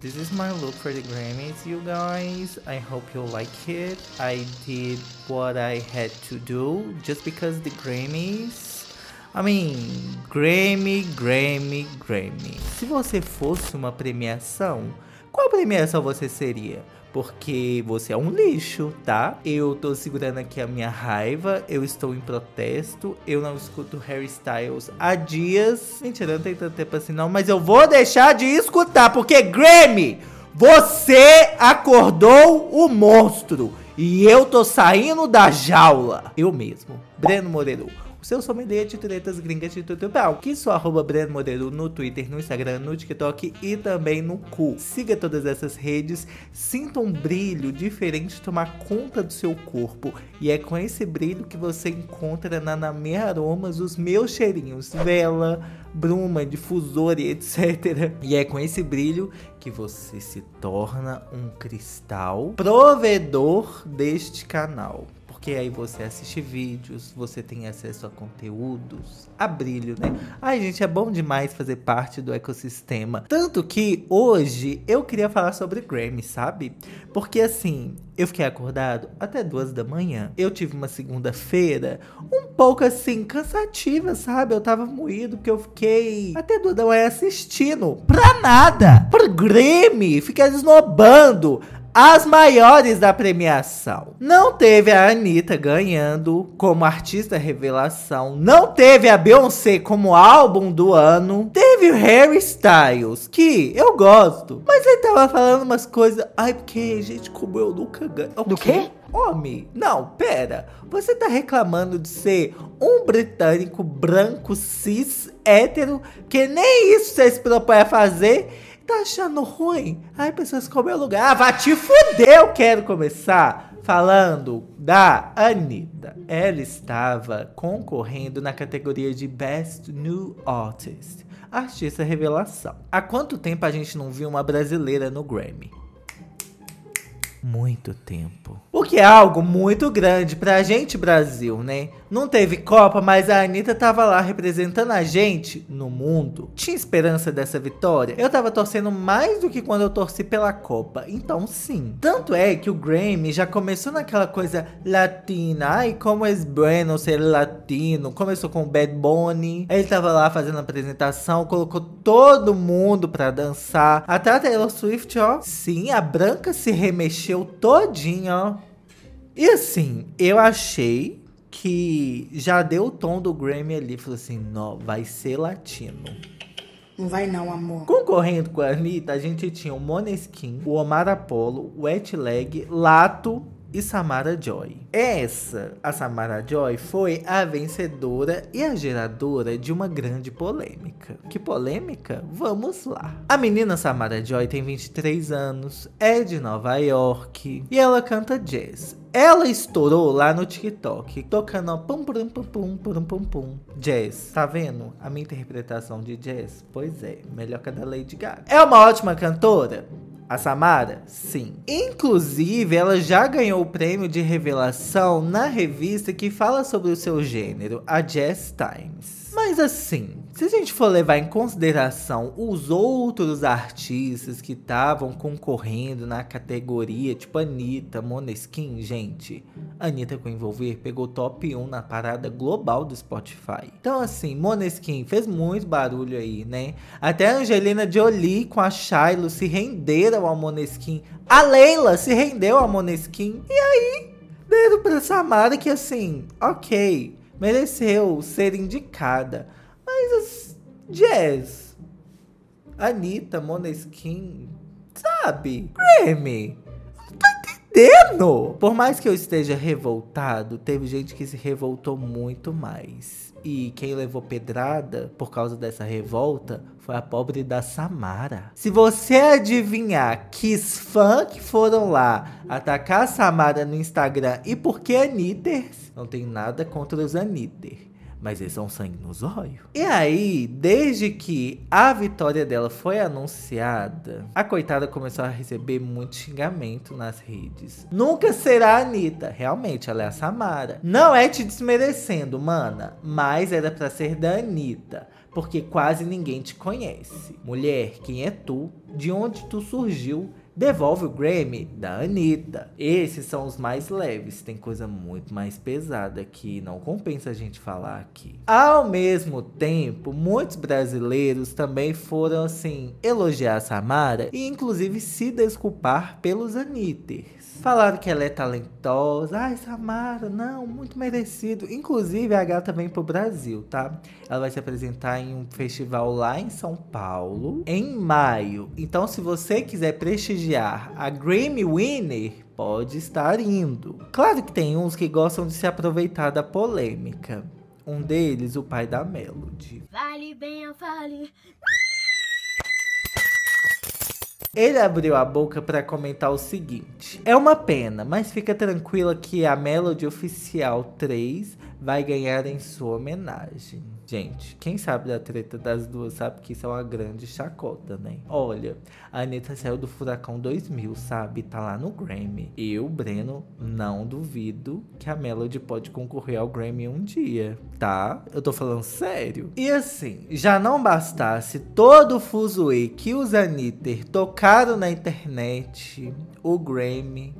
This is my look for the Grammys, you guys. I hope you like it. I did what I had to do just because the Grammys... I mean, Grammy. Se você fosse uma premiação, qual premiação você seria? Porque você é um lixo, tá? Eu tô segurando aqui a minha raiva, eu estou em protesto, eu não escuto Harry Styles há dias. Mentira, não tem tanto tempo assim não, mas eu vou deixar de escutar, porque Grammy, você acordou o monstro. E eu tô saindo da jaula. Eu mesmo, Breno Moreno. O seu sommelier de tretas gringas de tutorial. Que sou @BrenoMoreno no Twitter, no Instagram, no TikTok e também no cu. Siga todas essas redes, sinta um brilho diferente tomar conta do seu corpo. E é com esse brilho que você encontra na Name Aromas os meus cheirinhos. Vela, bruma, difusor e etc. E é com esse brilho que você se torna um cristal provedor deste canal. Porque aí você assiste vídeos, você tem acesso a conteúdos, a brilho, né? Ai, gente, é bom demais fazer parte do ecossistema. Tanto que hoje eu queria falar sobre Grammy, sabe? Porque assim, eu fiquei acordado até 2 da manhã. Eu tive uma segunda-feira um pouco assim, cansativa, sabe? Eu tava moído, porque eu fiquei até 2 da manhã assistindo. Pra nada! Pro Grammy! Fiquei esnobando as maiores da premiação. Não teve a Anitta ganhando como artista revelação. Não teve a Beyoncé como álbum do ano. Teve o Harry Styles, que eu gosto. Mas ele tava falando umas coisas. Ai, porque, gente, como eu nunca ganho. Do quê? Homem, não, pera. Você tá reclamando de ser um britânico branco, cis, hétero, que nem isso você se propõe a fazer? Tá achando ruim? Ai, pessoas como é o lugar. Ah, vai te fuder! Eu quero começar falando da Anitta. Ela estava concorrendo na categoria de Best New Artist, artista revelação. Há quanto tempo a gente não viu uma brasileira no Grammy? Muito tempo. O que é algo muito grande pra gente, Brasil, né? Não teve Copa, mas a Anitta tava lá representando a gente no mundo. Tinha esperança dessa vitória? Eu tava torcendo mais do que quando eu torci pela Copa. Então sim. Tanto é que o Grammy já começou naquela coisa latina. Ai, como é bueno ser latino. Começou com o Bad Bunny. Ele tava lá fazendo a apresentação, colocou todo mundo pra dançar. Até a Taylor Swift, ó. Sim, a branca se remexeu todinho, ó. E assim, eu achei que já deu o tom do Grammy ali. Falou assim, não, vai ser latino. Não vai não, amor. Concorrendo com a Anitta, a gente tinha o Måneskin, o Omar Apollo, o Wetleg, Lato e Samara Joy. Essa, a Samara Joy, foi a vencedora e a geradora de uma grande polêmica. Que polêmica? Vamos lá. A menina Samara Joy tem 23 anos, é de Nova York e ela canta jazz. Ela estourou lá no TikTok, tocando ó, pum, pum, pum, pum, pum, pum, pum, jazz. Tá vendo? A minha interpretação de jazz? Pois é, melhor que a da Lady Gaga. É uma ótima cantora? A Samara? Sim. Inclusive, ela já ganhou o prêmio de revelação na revista que fala sobre o seu gênero, a Jazz Times. Mas assim, se a gente for levar em consideração os outros artistas que estavam concorrendo na categoria, tipo Anitta, Måneskin, gente, Anitta com Envolver pegou top 1 na parada global do Spotify. Então assim, Måneskin fez muito barulho aí, né? Até a Angelina Jolie com a Shiloh se renderam ao Måneskin. A Leila se rendeu ao Måneskin. E aí, deram pra Samara que assim, ok, mereceu ser indicada. Mas jazz, Anitta, Måneskin, sabe? Grammy. Não tô entendendo. Por mais que eu esteja revoltado, teve gente que se revoltou muito mais. E quem levou pedrada por causa dessa revolta foi a pobre da Samara. Se você adivinhar que os fãs que foram lá atacar a Samara no Instagram e por que Anitters, não tem nada contra os Anitters, mas eles são sangue nos olhos. E aí, desde que a vitória dela foi anunciada, a coitada começou a receber muito xingamento nas redes. Nunca será a Anitta. Realmente, ela é a Samara. Não é te desmerecendo, mana, mas era pra ser da Anitta. porque quase ninguém te conhece. Mulher, quem é tu? De onde tu surgiu? Devolve o Grammy da Anitta. Esses são os mais leves. Tem coisa muito mais pesada que não compensa a gente falar aqui. Ao mesmo tempo, muitos brasileiros também foram, assim, elogiar a Samara e, inclusive, se desculpar pelos Anitters. Falaram que ela é talentosa. Ai, Samara, não, muito merecido. Inclusive, a gata vem pro Brasil, tá? Ela vai se apresentar em um festival lá em São Paulo, em maio. Então, se você quiser prestigiar a Grammy winner, pode estar indo. Claro que tem uns que gostam de se aproveitar da polêmica. Um deles, o pai da Melody. Vale bem, eu fale. Ele abriu a boca para comentar o seguinte: é uma pena, mas fica tranquila que a Melody Oficial 3 vai ganhar em sua homenagem. Gente, quem sabe da treta das duas sabe que isso é uma grande chacota, né? Olha, a Anitta saiu do Furacão 2000, sabe? Tá lá no Grammy. Eu, Breno, não duvido que a Melody pode concorrer ao Grammy um dia, tá? Eu tô falando sério. E assim, já não bastasse todo o fuzuê que os Anitter tocaram na internet, o Grammy,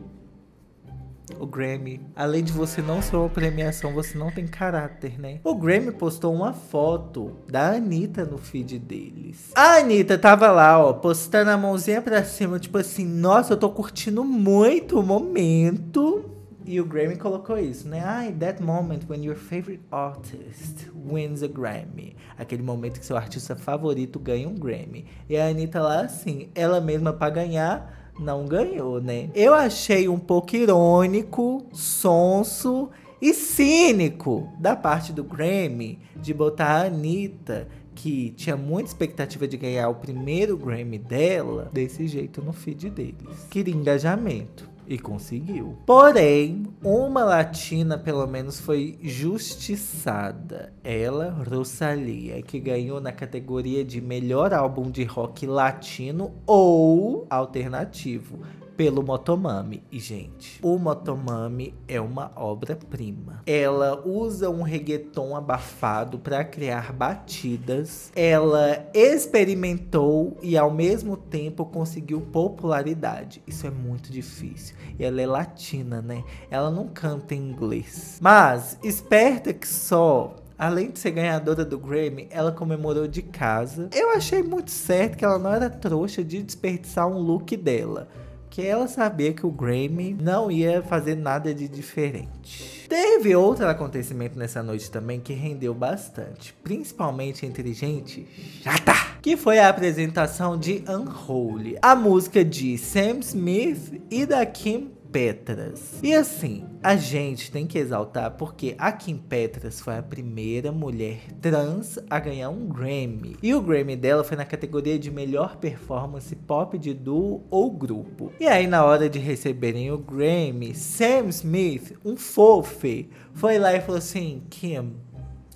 além de você não ser uma premiação, você não tem caráter, né? O Grammy postou uma foto da Anitta no feed deles. A Anitta tava lá, ó, postando a mãozinha pra cima, tipo assim, nossa, eu tô curtindo muito o momento. E o Grammy colocou isso, né? Ai, that moment when your favorite artist wins a Grammy. Aquele momento que seu artista favorito ganha um Grammy. E a Anitta lá, assim, ela mesma pra ganhar... não ganhou, né? Eu achei um pouco irônico, sonso e cínico da parte do Grammy de botar a Anitta, que tinha muita expectativa de ganhar o primeiro Grammy dela, desse jeito no feed deles. Queria engajamento. E conseguiu. Porém, uma latina pelo menos foi justiçada. Ela, Rosalía, que ganhou na categoria de melhor álbum de rock latino ou alternativo, pelo Motomami. E, gente, o Motomami é uma obra-prima. Ela usa um reggaeton abafado para criar batidas. Ela experimentou e, ao mesmo tempo, conseguiu popularidade. Isso é muito difícil. E ela é latina, né? Ela não canta em inglês. Mas, esperta que só... além de ser ganhadora do Grammy, ela comemorou de casa. Eu achei muito certo que ela não era trouxa de desperdiçar um look dela, que ela sabia que o Grammy não ia fazer nada de diferente. Teve outro acontecimento nessa noite também que rendeu bastante, principalmente entre gente chata, que foi a apresentação de Unholy, a música de Sam Smith e da Kim Petras. E assim, a gente tem que exaltar porque a Kim Petras foi a primeira mulher trans a ganhar um Grammy. E o Grammy dela foi na categoria de melhor performance pop de duo ou grupo. E aí, na hora de receberem o Grammy, Sam Smith, um fofe, foi lá e falou assim: Kim,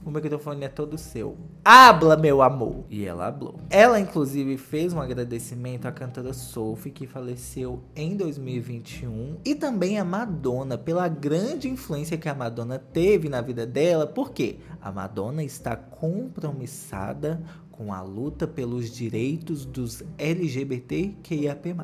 o microfone é todo seu. Habla, meu amor! E ela hablou. Ela, inclusive, fez um agradecimento à cantora Sophie, que faleceu em 2021. E também à Madonna, pela grande influência que a Madonna teve na vida dela. Porque a Madonna está compromissada com a luta pelos direitos dos LGBTQIAP+.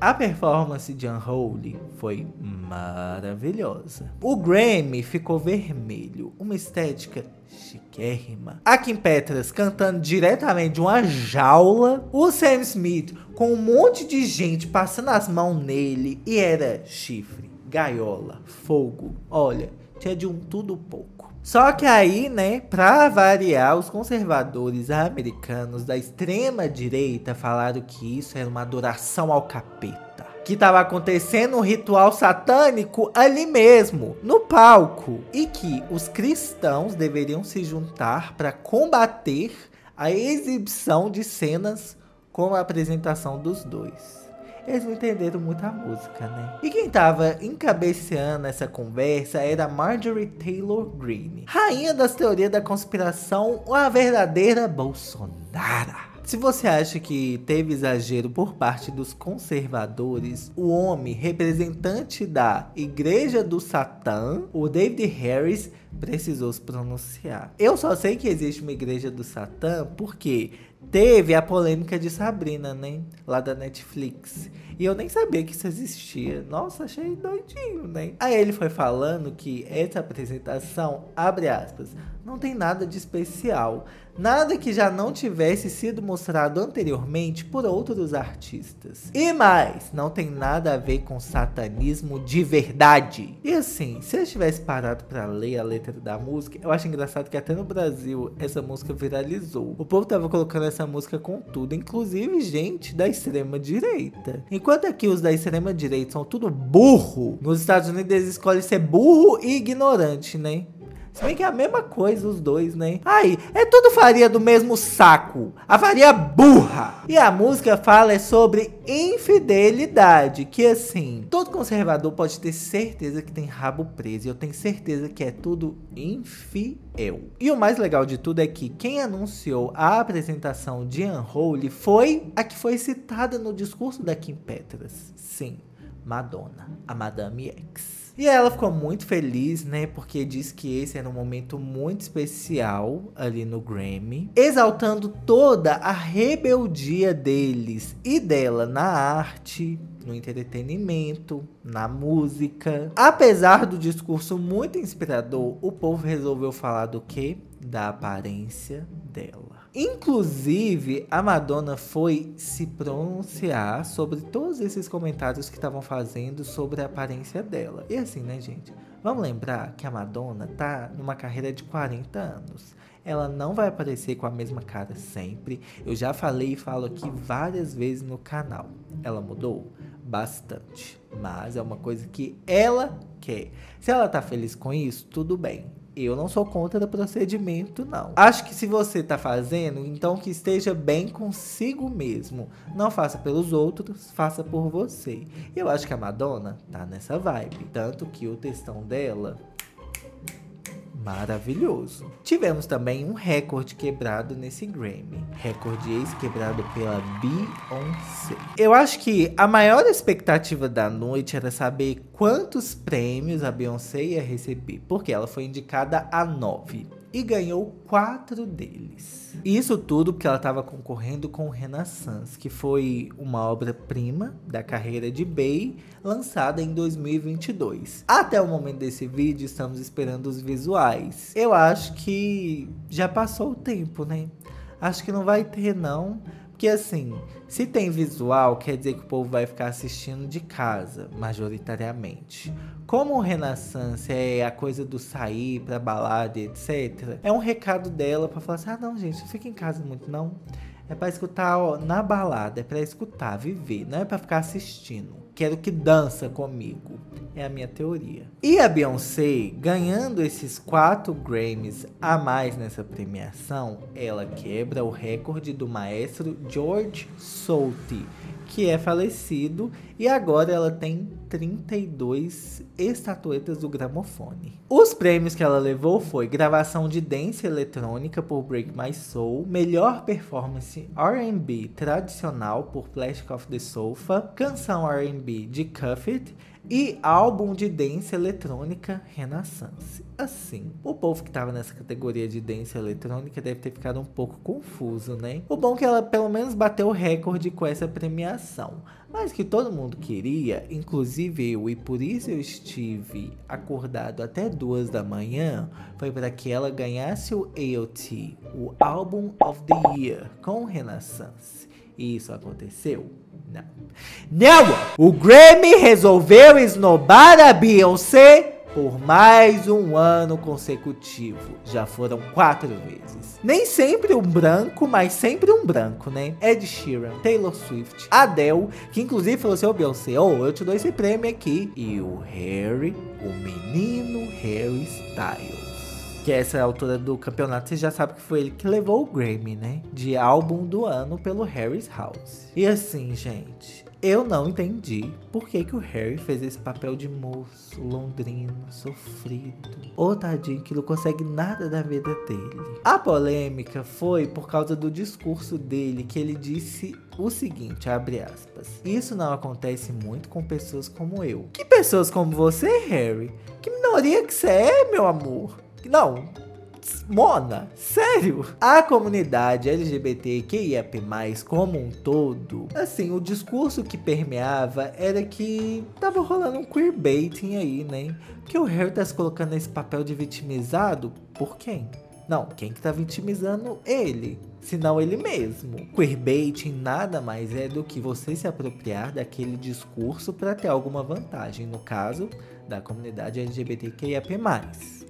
A performance de Unholy foi maravilhosa. O Grammy ficou vermelho, uma estética chiquérrima. A Kim Petras cantando diretamente de uma jaula. O Sam Smith com um monte de gente passando as mãos nele. E era chifre, gaiola, fogo. Olha, tinha de um tudo pouco. Só que aí, né, pra variar, os conservadores americanos da extrema direita falaram que isso era uma adoração ao capeta, que tava acontecendo um ritual satânico ali mesmo, no palco, e que os cristãos deveriam se juntar para combater a exibição de cenas como a apresentação dos dois. Eles não entenderam muito a música, né? E quem tava encabeçando essa conversa era Marjorie Taylor Greene, rainha das teorias da conspiração, a verdadeira Bolsonaro. Se você acha que teve exagero por parte dos conservadores, o homem representante da Igreja do Satã, o David Harris, precisou se pronunciar. Eu só sei que existe uma Igreja do Satã porque teve a polêmica de Sabrina, né? Lá da Netflix. E eu nem sabia que isso existia. Nossa, achei doidinho, né? Aí ele foi falando que essa apresentação, abre aspas, não tem nada de especial. Nada que já não tivesse sido mostrado anteriormente por outros artistas. E mais, não tem nada a ver com satanismo de verdade. E assim, se eu tivesse parado pra ler a letra da música, eu acho engraçado que até no Brasil essa música viralizou. O povo tava colocando essa música com tudo, inclusive gente da extrema direita. Enquanto aqui os da extrema direita são tudo burro, nos Estados Unidos eles escolhem ser burro e ignorante, né? Se bem que é a mesma coisa os dois, né? Aí, é tudo farinha do mesmo saco. A farinha burra. E a música fala é sobre infidelidade. Que assim, todo conservador pode ter certeza que tem rabo preso. E eu tenho certeza que é tudo infiel. E o mais legal de tudo é que quem anunciou a apresentação de Unholy foi a que foi citada no discurso da Kim Petras. Sim, Madonna, a Madame X. E ela ficou muito feliz, né, porque diz que esse era um momento muito especial ali no Grammy, exaltando toda a rebeldia deles e dela na arte, no entretenimento, na música. Apesar do discurso muito inspirador, o povo resolveu falar do quê? Da aparência dela. Inclusive, a Madonna foi se pronunciar sobre todos esses comentários que estavam fazendo sobre a aparência dela. E assim, né, gente? Vamos lembrar que a Madonna tá numa carreira de 40 anos. Ela não vai aparecer com a mesma cara sempre. Eu já falei e falo aqui várias vezes no canal. Ela mudou bastante, mas é uma coisa que ela quer. Se ela tá feliz com isso, tudo bem. Eu não sou contra o procedimento, não. Acho que se você tá fazendo, então que esteja bem consigo mesmo. Não faça pelos outros, faça por você. E eu acho que a Madonna tá nessa vibe. Tanto que o textão dela... maravilhoso. Tivemos também um recorde quebrado nesse Grammy. Recorde esse quebrado pela Beyoncé. Eu acho que a maior expectativa da noite era saber quantos prêmios a Beyoncé ia receber. Porque ela foi indicada a 9. E ganhou 4 deles. Isso tudo porque ela estava concorrendo com Renaissance, que foi uma obra-prima da carreira de Bey, lançada em 2022. Até o momento desse vídeo, estamos esperando os visuais. Eu acho que já passou o tempo, né? Acho que não vai ter, não. Porque assim, se tem visual, quer dizer que o povo vai ficar assistindo de casa, majoritariamente. Como o Renaissance é a coisa do sair pra balada, etc. É um recado dela pra falar assim, ah não gente, não fica em casa muito não. É pra escutar ó, na balada, é pra escutar, viver, não é pra ficar assistindo. Quero que dança comigo, é a minha teoria. E a Beyoncé, ganhando esses 4 Grammys a mais nessa premiação, ela quebra o recorde do maestro George Solti, que é falecido, e agora ela tem 32 estatuetas do gramofone. Os prêmios que ela levou foi gravação de dance eletrônica por Break My Soul, melhor performance R&B tradicional por Plastic of the Sofa, canção R&B de Cuff It e álbum de dance eletrônica Renaissance. Assim, o povo que tava nessa categoria de dance eletrônica deve ter ficado um pouco confuso, né? O bom é que ela pelo menos bateu o recorde com essa premiação, mas que todo mundo queria, inclusive eu, e por isso eu estive acordado até 2 da manhã, foi para que ela ganhasse o AOT, o Album of the Year, com Renaissance. E isso aconteceu? Não. Não! O Grammy resolveu esnobar a Beyoncé por mais um ano consecutivo. Já foram 4 vezes. Nem sempre um branco, mas sempre um branco, né? Ed Sheeran, Taylor Swift, Adele, que inclusive falou assim, ô Beyoncé, eu te dou esse prêmio aqui. E o Harry, o menino Harry Styles. Que essa altura do campeonato, você já sabe que foi ele que levou o Grammy, né? De álbum do ano pelo Harry's House. E assim, gente, Eu não entendi por que que o Harry fez esse papel de moço, londrino, sofrido. Ô, tadinho, que não consegue nada da vida dele. A polêmica foi por causa do discurso dele, que ele disse o seguinte, abre aspas: "Isso não acontece muito com pessoas como eu." Que pessoas como você, Harry? Que minoria que você é, meu amor? Não, Mona, sério? A comunidade LGBTQIAP+, como um todo, assim, o discurso que permeava era que tava rolando um queerbaiting aí, né? Que o Harry tá se colocando nesse papel de vitimizado por quem? Não, quem que tá vitimizando ele? Senão ele mesmo. Queerbaiting nada mais é do que você se apropriar daquele discurso para ter alguma vantagem, no caso da comunidade LGBTQIAP+.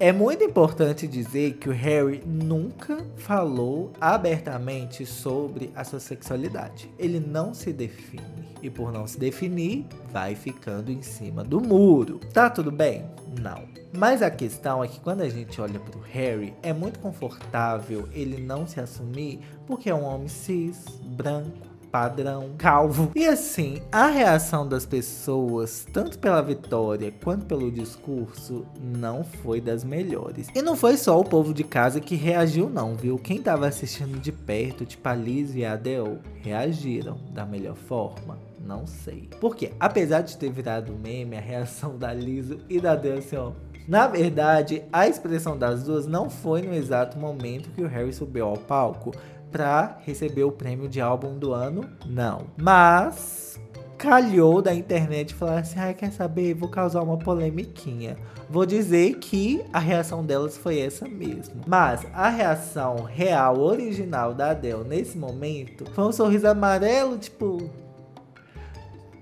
É muito importante dizer que o Harry nunca falou abertamente sobre a sua sexualidade. Ele não se define. E por não se definir, vai ficando em cima do muro. Tá tudo bem? Não. Mas a questão é que quando a gente olha pro Harry, é muito confortável ele não se assumir porque é um homem cis, branco, padrão, calvo. E assim, a reação das pessoas, tanto pela vitória quanto pelo discurso, não foi das melhores. E não foi só o povo de casa que reagiu não, viu? Quem tava assistindo de perto, tipo a Lisa e a Adele, reagiram da melhor forma. Não sei. Porque, apesar de ter virado meme, a reação da Lisa e da Adele, assim, ó. Na verdade, a expressão das duas não foi no exato momento que o Harry subiu ao palco pra receber o prêmio de álbum do ano, não. Mas calhou da internet falar assim: "Ai, quer saber? Vou causar uma polemiquinha. Vou dizer que a reação delas foi essa mesmo." Mas a reação real, original da Adele nesse momento foi um sorriso amarelo, tipo...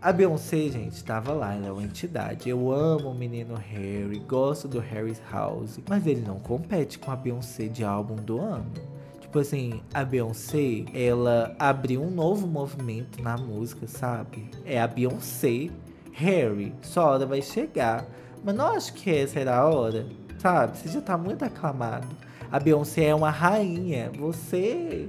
A Beyoncé, gente, tava lá, ela é uma entidade. Eu amo o menino Harry, gosto do Harry's House, mas ele não compete com a Beyoncé de álbum do ano. Tipo assim, a Beyoncé, ela abriu um novo movimento na música, sabe? É a Beyoncé, Harry, sua hora vai chegar. Mas não acho que essa era a hora, sabe? Você já tá muito aclamado. A Beyoncé é uma rainha, você...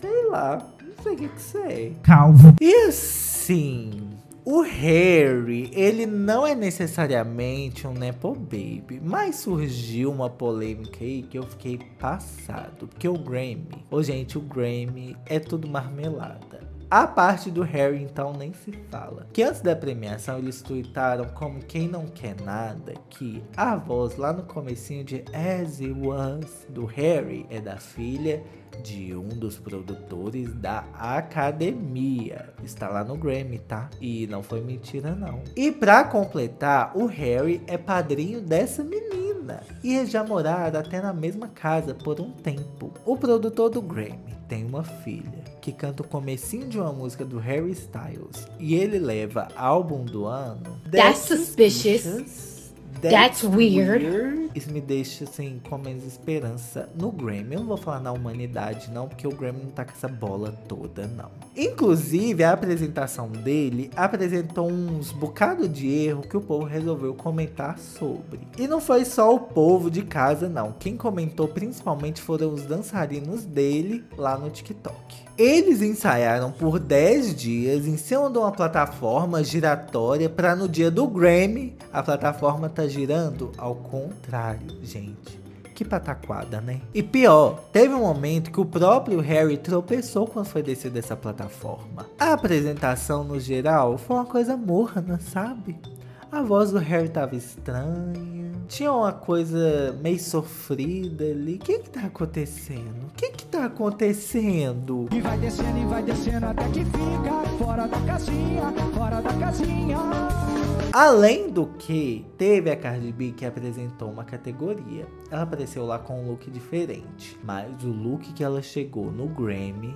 sei lá, não sei o que você é. Calvo. Isso! Sim, o Harry, ele não é necessariamente um nepo baby, mas surgiu uma polêmica aí que eu fiquei passado, porque o Grammy, ô gente, o Grammy é tudo marmelada. A parte do Harry, então, nem se fala. Que antes da premiação, eles tuitaram como quem não quer nada, que a voz lá no comecinho de As It Was, do Harry, é da filha de um dos produtores da academia. Está lá no Grammy, tá? E não foi mentira, não. E pra completar, o Harry é padrinho dessa menina. E eles já moraram até na mesma casa por um tempo. O produtor do Grammy tem uma filha que canta o comecinho de uma música do Harry Styles e ele leva álbum do ano. That's suspicious. That's weird. Isso me deixa assim com menos esperança no Grammy. Eu não vou falar na humanidade não, porque o Grammy não tá com essa bola toda não. Inclusive a apresentação dele apresentou uns bocado de erro que o povo resolveu comentar sobre. E não foi só o povo de casa não, quem comentou principalmente foram os dançarinos dele lá no TikTok. Eles ensaiaram por 10 dias em cima de uma plataforma giratória para no dia do Grammy a plataforma tá girando ao contrário, gente. Que pataquada, né? E pior, teve um momento que o próprio Harry tropeçou quando foi descer dessa plataforma. A apresentação no geral foi uma coisa morna, sabe? A voz do Harry tava estranha, tinha uma coisa meio sofrida ali. O que que tá acontecendo? O que que tá acontecendo? E vai descendo até que fica fora da casinha, fora da casinha. Além do que, teve a Cardi B que apresentou uma categoria. Ela apareceu lá com um look diferente, mas o look que ela chegou no Grammy,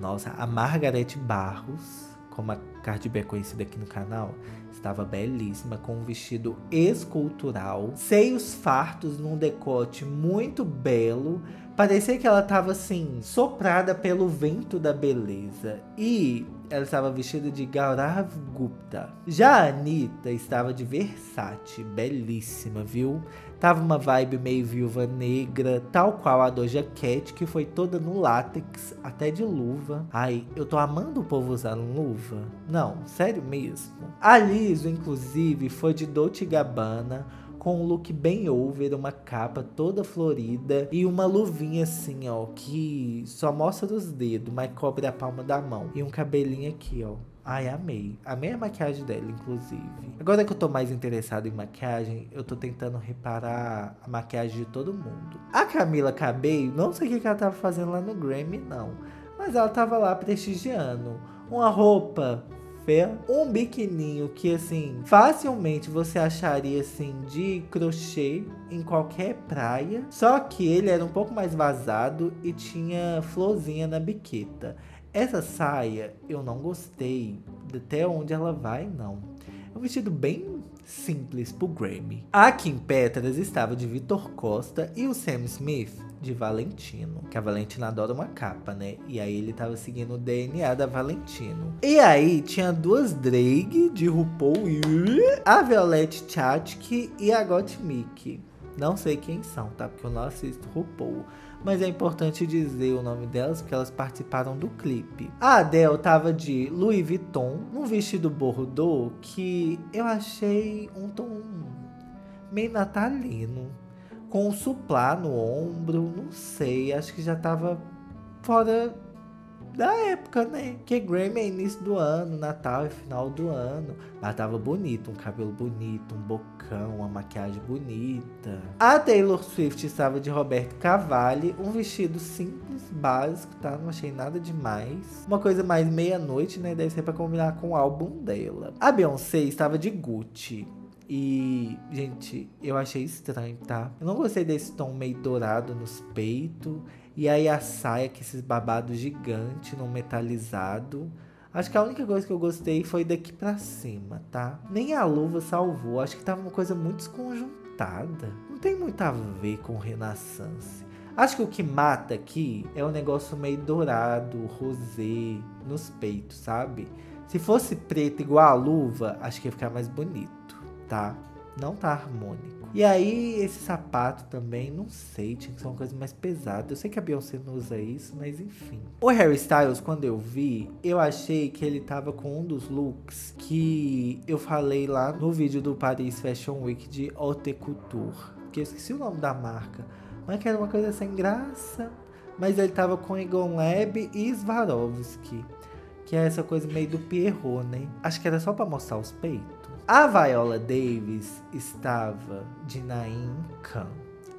nossa, a Margareth Barros, como a Cardi B é conhecida aqui no canal, estava belíssima, com um vestido escultural, seios fartos num decote muito belo. Parecia que ela estava assim, soprada pelo vento da beleza. E ela estava vestida de Gaurav Gupta. Já a Anitta estava de Versace, belíssima, viu? Tava uma vibe meio viúva negra, tal qual a Doja Cat, que foi toda no látex, até de luva. Ai, eu tô amando o povo usando luva. Não, sério mesmo. A Lisa, inclusive, foi de Dolce & Gabbana, com um look bem over, uma capa toda florida e uma luvinha assim, ó, que só mostra os dedos, mas cobre a palma da mão. E um cabelinho aqui, ó. Ai, amei. Amei a maquiagem dela, inclusive. Agora que eu tô mais interessado em maquiagem, eu tô tentando reparar a maquiagem de todo mundo. A Camila Cabello, não sei o que ela tava fazendo lá no Grammy, não. Mas ela tava lá prestigiando. Uma roupa, um biquininho que, assim, facilmente você acharia, assim, de crochê em qualquer praia. Só que ele era um pouco mais vazado e tinha florzinha na biqueta. Essa saia, eu não gostei até onde ela vai, não. É um vestido bem simples pro Grammy. A Kim Petras estava de Vitor Costa e o Sam Smith de Valentino, que a Valentina adora uma capa, né? E aí ele tava seguindo o DNA da Valentino. E aí tinha duas drag de RuPaul, a Violette Chachki e a Gottmik. Não sei quem são, tá? Porque eu não assisto RuPaul. Mas é importante dizer o nome delas, porque elas participaram do clipe. A Adele tava de Louis Vuitton, num vestido bordeaux que eu achei um tom meio natalino. Com um suplá no ombro, não sei, acho que já tava fora da época, né? Que Grammy é início do ano, Natal é final do ano. Mas tava bonito, um cabelo bonito, um bocão, uma maquiagem bonita. A Taylor Swift estava de Roberto Cavalli, um vestido simples, básico, tá? Não achei nada demais. Uma coisa mais meia-noite, né? Deve ser pra combinar com o álbum dela. A Beyoncé estava de Gucci. E, gente, eu achei estranho, tá? Eu não gostei desse tom meio dourado nos peitos. E aí a saia com esses babados gigantes, não metalizado. Acho que a única coisa que eu gostei foi daqui pra cima, tá? Nem a luva salvou, acho que tava uma coisa muito desconjuntada. Não tem muito a ver com Renaissance. Acho que o que mata aqui é um negócio meio dourado, rosé, nos peitos, sabe? Se fosse preto igual a luva, acho que ia ficar mais bonito, tá? Não tá harmônico. E aí, esse sapato também, não sei, tinha que ser uma coisa mais pesada. Eu sei que a Beyoncé não usa isso, mas enfim. O Harry Styles, quando eu vi, eu achei que ele tava com um dos looks que eu falei lá no vídeo do Paris Fashion Week de Haute Couture, que eu esqueci o nome da marca, mas que era uma coisa sem graça. Mas ele tava com Egon Lab e Swarovski, que é essa coisa meio do Pierrot, né? Acho que era só pra mostrar os peitos. A Viola Davis estava de Naim Khan.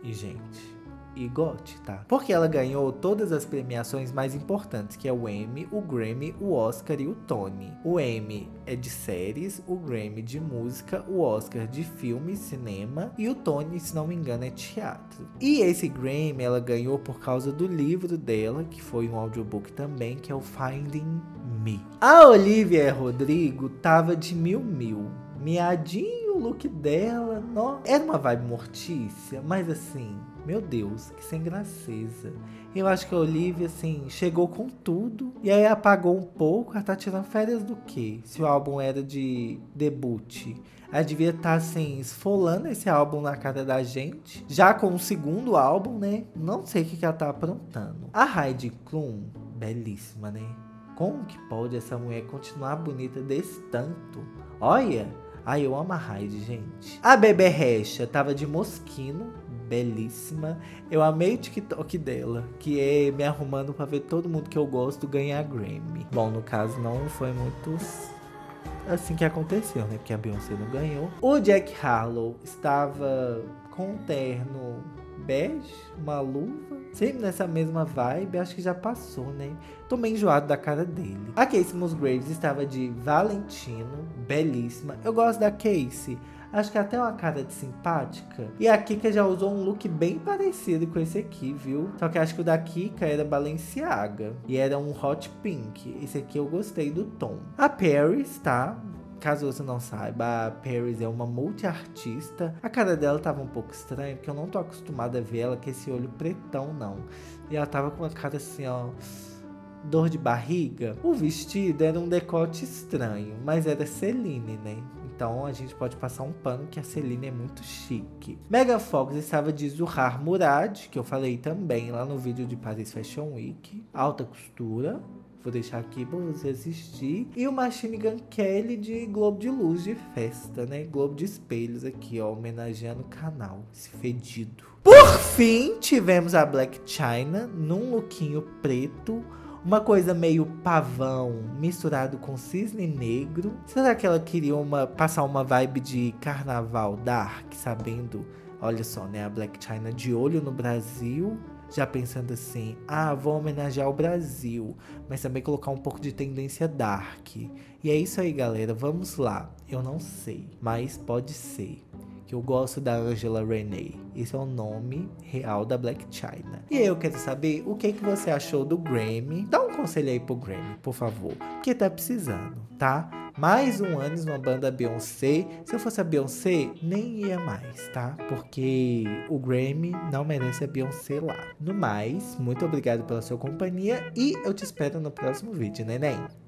E, gente, e GOT, tá? Porque ela ganhou todas as premiações mais importantes, que é o Emmy, o Grammy, o Oscar e o Tony. O Emmy é de séries, o Grammy de música, o Oscar de filme, cinema, e o Tony, se não me engano, é teatro. E esse Grammy ela ganhou por causa do livro dela, que foi um audiobook também, que é o Finding Me. A Olivia Rodrigo tava de Mil Mil. Miadinho o look dela, não. Era uma vibe mortícia, mas assim, meu Deus, que sem graceza. Eu acho que a Olivia, assim, chegou com tudo e aí apagou um pouco. Ela tá tirando férias do quê? Se o álbum era de debut, ela devia estar, assim, esfolando esse álbum na cara da gente, já com o segundo álbum, né? Não sei o que ela tá aprontando. A Heidi Klum, belíssima, né? Como que pode essa mulher continuar bonita desse tanto? Olha! Ai, eu amo a Heidi, gente. A Bebê Recha tava de Måneskin, belíssima. Eu amei o TikTok dela, que é me arrumando pra ver todo mundo que eu gosto ganhar Grammy. Bom, no caso, não foi muito assim que aconteceu, né? Porque a Beyoncé não ganhou. O Jack Harlow estava com um terno bege, uma luva. Sempre nessa mesma vibe, acho que já passou, né? Tô meio enjoado da cara dele. A Casey Musgraves estava de Valentino, belíssima. Eu gosto da Casey, acho que até uma cara de simpática. E a Kika já usou um look bem parecido com esse aqui, viu? Só que acho que o da Kika era Balenciaga e era um hot pink. Esse aqui eu gostei do tom. A Paris, tá? Caso você não saiba, a Paris é uma multiartista. A cara dela tava um pouco estranha, porque eu não tô acostumada a ver ela com esse olho pretão, não. E ela tava com uma cara assim, ó, dor de barriga. O vestido era um decote estranho, mas era Celine, né? Então a gente pode passar um pano que a Celine é muito chique. Megan Fox estava de Zuhar Murad, que eu falei também lá no vídeo de Paris Fashion Week. Alta costura. Vou deixar aqui pra você assistir. E o Machine Gun Kelly de Globo de Luz de festa, né? Globo de espelhos aqui, ó, homenageando o canal, esse fedido. Por fim, tivemos a Blac Chyna num lookinho preto, uma coisa meio pavão misturado com cisne negro. Será que ela queria passar uma vibe de carnaval dark, sabendo? Olha só, né, a Blac Chyna de olho no Brasil, já pensando assim, ah, vou homenagear o Brasil, mas também colocar um pouco de tendência dark. E é isso aí, galera, vamos lá. Eu não sei, mas pode ser que eu gosto da Angela Renee. Esse é o nome real da Blac Chyna. E eu quero saber o que você achou do Grammy. Dá um conselho aí pro Grammy, por favor, que tá precisando, tá? Mais um Anis numa banda Beyoncé. Se eu fosse a Beyoncé, nem ia mais, tá? Porque o Grammy não merece a Beyoncé lá. No mais, muito obrigado pela sua companhia e eu te espero no próximo vídeo, neném.